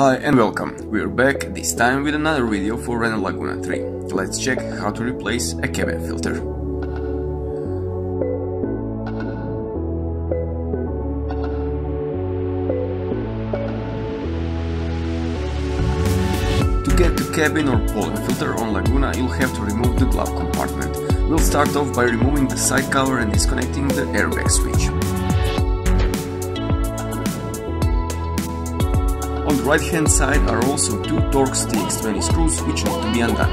Hi and welcome, we're back, this time with another video for Renault Laguna 3. Let's check how to replace a cabin filter. To get the cabin or pollen filter on Laguna, you'll have to remove the glove compartment. We'll start off by removing the side cover and disconnecting the airbag switch. On the right hand side are also two Torx TX20 screws which need to be undone.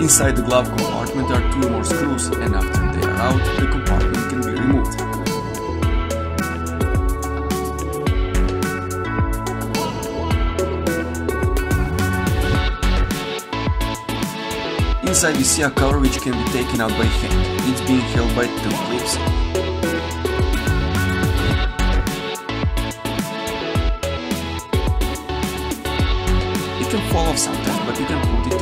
Inside the glove compartment are two more screws, and after they are out, the compartment can be removed. Inside you see a cover which can be taken out by hand. It's being held by two clips. It can fall off sometimes, but you can put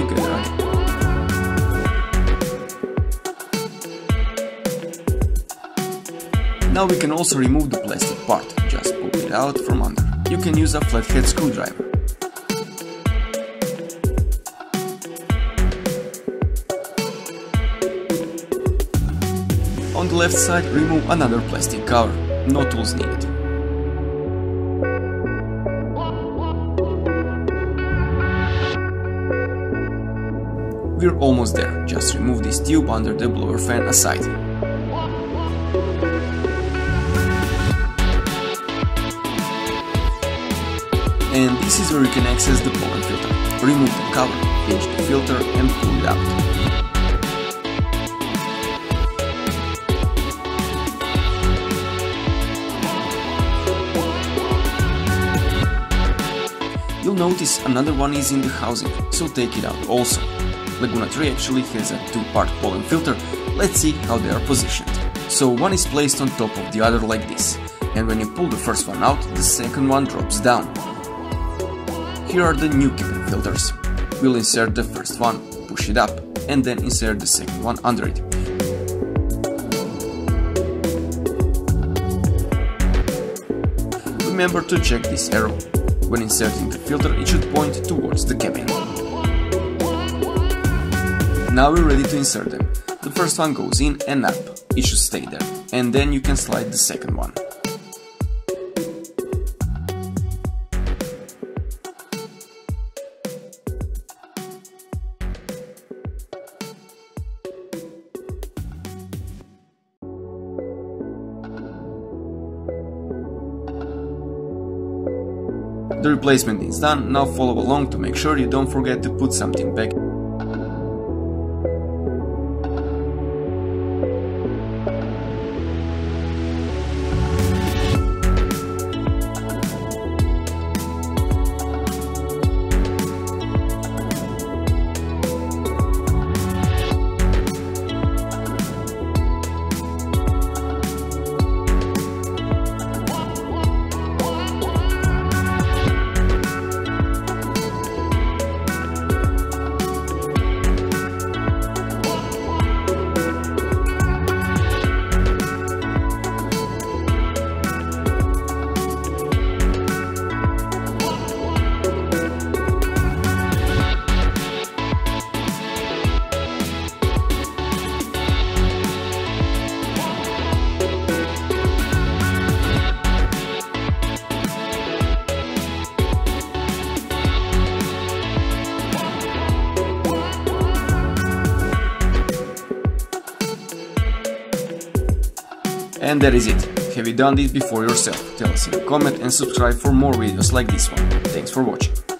it together again. Now we can also remove the plastic part. Just pull it out from under. You can use a flathead screwdriver. On the left side, remove another plastic cover. No tools needed. We're almost there. Just remove this tube under the blower fan aside. And this is where you can access the pollen filter. Remove the cover, pinch the filter and pull it out. You'll notice another one is in the housing, so take it out also. Laguna 3 actually has a two-part pollen filter. Let's see how they are positioned. So one is placed on top of the other like this, and when you pull the first one out, the second one drops down. Here are the new cabin filters. We'll insert the first one, push it up, and then insert the second one under it. Remember to check this arrow. When inserting the filter, it should point towards the cabin. Now we're ready to insert them. The first one goes in and up, it should stay there, and then you can slide the second one. The replacement is done, now follow along to make sure you don't forget to put something back. And that is it. Have you done this before yourself? Tell us in a comment and subscribe for more videos like this one. Thanks for watching.